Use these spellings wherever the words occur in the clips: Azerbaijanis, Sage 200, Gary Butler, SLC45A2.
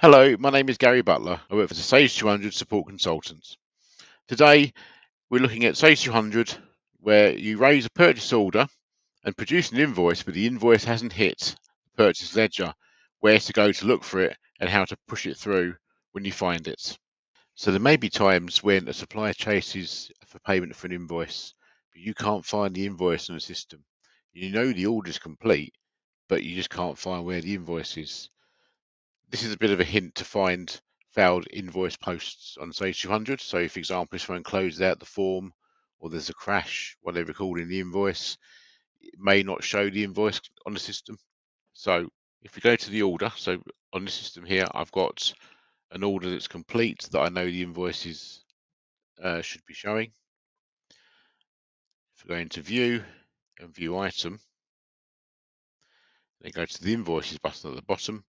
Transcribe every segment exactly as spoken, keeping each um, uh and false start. Hello, my name is Gary Butler. I work for the Sage two hundred Support Consultants. Today, we're looking at Sage two hundred, where you raise a purchase order and produce an invoice, but the invoice hasn't hit the purchase ledger, where to go to look for it and how to push it through when you find it. So there may be times when a supplier chases for payment for an invoice, but you can't find the invoice in the system. You know the order is complete, but you just can't find where the invoice is. This is a bit of a hint to find failed invoice posts on Sage two hundred. So for example, if someone closes out the form or there's a crash, whatever called in the invoice, it may not show the invoice on the system. So if we go to the order, so on the system here, I've got an order that's complete that I know the invoices uh, should be showing. If we go into view and view item, then go to the invoices button at the bottom.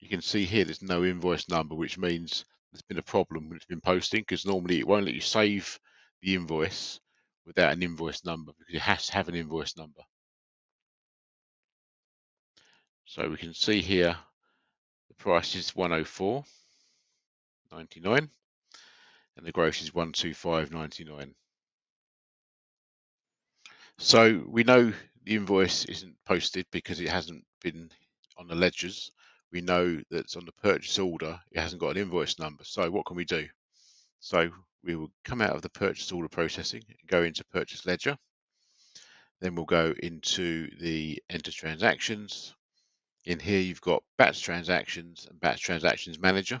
You can see here there's no invoice number, which means there's been a problem when it's been posting, because normally it won't let you save the invoice without an invoice number, because it has to have an invoice number. So we can see here the price is one oh four ninety-nine and the gross is one two five ninety-nine. So we know the invoice isn't posted because it hasn't been on the ledgers. We know that's on the purchase order, it hasn't got an invoice number. So what can we do? So we will come out of the purchase order processing and go into purchase ledger. Then we'll go into the enter transactions. In here, you've got batch transactions and batch transactions manager.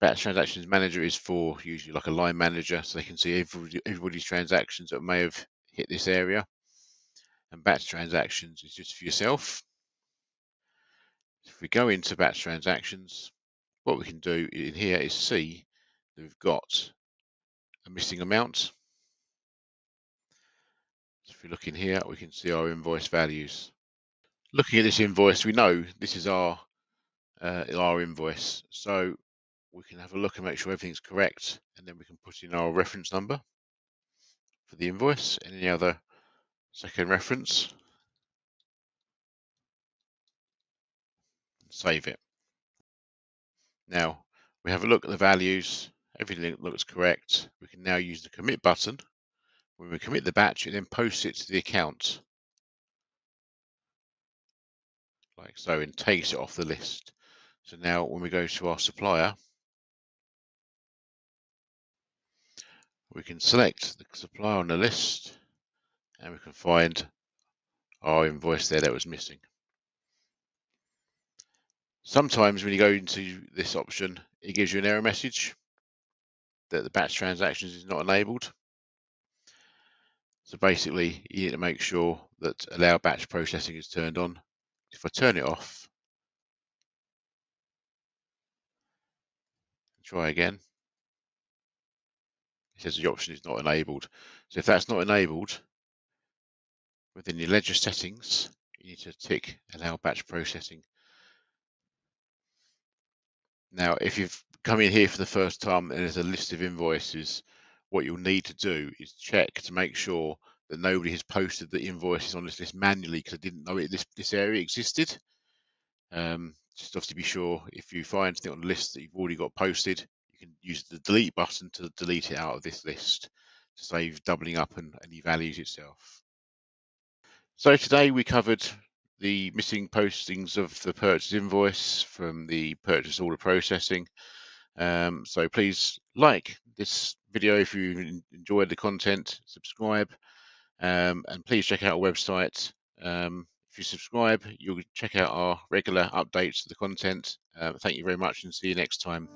Batch transactions manager is for usually like a line manager, so they can see everybody, everybody's transactions that may have hit this area. And batch transactions is just for yourself. If we go into batch transactions, what we can do in here is see that we've got a missing amount. So if we look in here, we can see our invoice values. Looking at this invoice, we know this is our uh, our invoice, so we can have a look and make sure everything's correct, and then we can put in our reference number for the invoice and any other second reference. Save it. Now we have a look at the values, everything looks correct. We can now use the commit button. When we commit the batch, it then posts it to the account like so and takes it off the list. So now when we go to our supplier, we can select the supplier on the list and we can find our invoice there that was missing. Sometimes when you go into this option, it gives you an error message that the batch transactions is not enabled. So basically, you need to make sure that allow batch processing is turned on. If I turn it off, try again, it says the option is not enabled. So if that's not enabled, within your ledger settings, you need to tick allow batch processing. Now, if you've come in here for the first time and there's a list of invoices, what you'll need to do is check to make sure that nobody has posted the invoices on this list manually, because I didn't know it, this, this area existed. Um, just obviously be sure if you find something on the list that you've already got posted, you can use the delete button to delete it out of this list to save doubling up and any values itself. So today we covered the missing postings of the purchase invoice from the purchase order processing. Um, so please like this video if you enjoyed the content, subscribe, um, and please check out our website. Um, if you subscribe, you'll check out our regular updates to the content. Uh, thank you very much and see you next time.